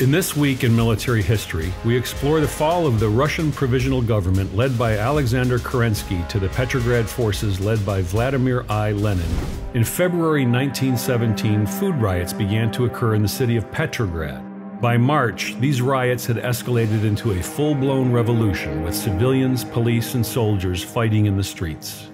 In this week in military history, we explore the fall of the Russian provisional government led by Alexander Kerensky to the Petrograd forces led by Vladimir I. Lenin. In February 1917, food riots began to occur in the city of Petrograd. By March, these riots had escalated into a full-blown revolution with civilians, police, and soldiers fighting in the streets.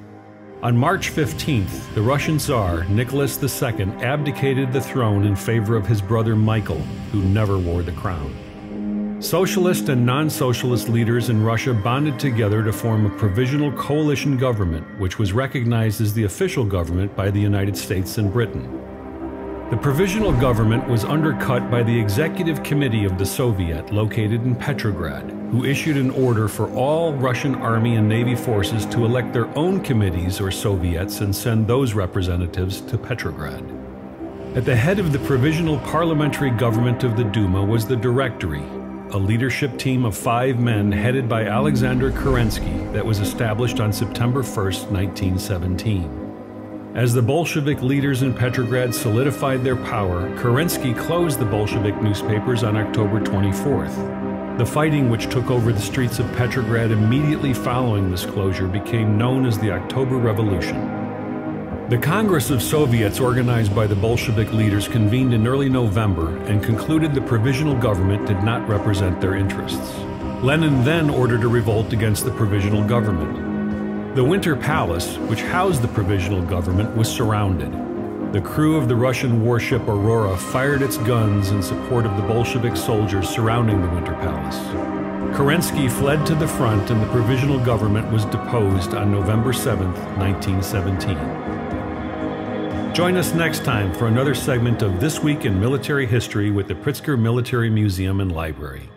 On March 15th, the Russian Tsar, Nicholas II, abdicated the throne in favor of his brother Michael, who never wore the crown. Socialist and non-socialist leaders in Russia bonded together to form a provisional coalition government, which was recognized as the official government by the United States and Britain. The provisional government was undercut by the Executive Committee of the Soviet, located in Petrograd, who issued an order for all Russian Army and Navy forces to elect their own committees or Soviets and send those representatives to Petrograd. At the head of the provisional parliamentary government of the Duma was the Directory, a leadership team of 5 men headed by Alexander Kerensky that was established on September 1, 1917. As the Bolshevik leaders in Petrograd solidified their power, Kerensky closed the Bolshevik newspapers on October 24th. The fighting which took over the streets of Petrograd immediately following this closure became known as the October Revolution. The Congress of Soviets organized by the Bolshevik leaders convened in early November and concluded the provisional government did not represent their interests. Lenin then ordered a revolt against the provisional government. The Winter Palace, which housed the provisional government, was surrounded. The crew of the Russian warship Aurora fired its guns in support of the Bolshevik soldiers surrounding the Winter Palace. Kerensky fled to the front and the provisional government was deposed on November 7, 1917. Join us next time for another segment of This Week in Military History with the Pritzker Military Museum and Library.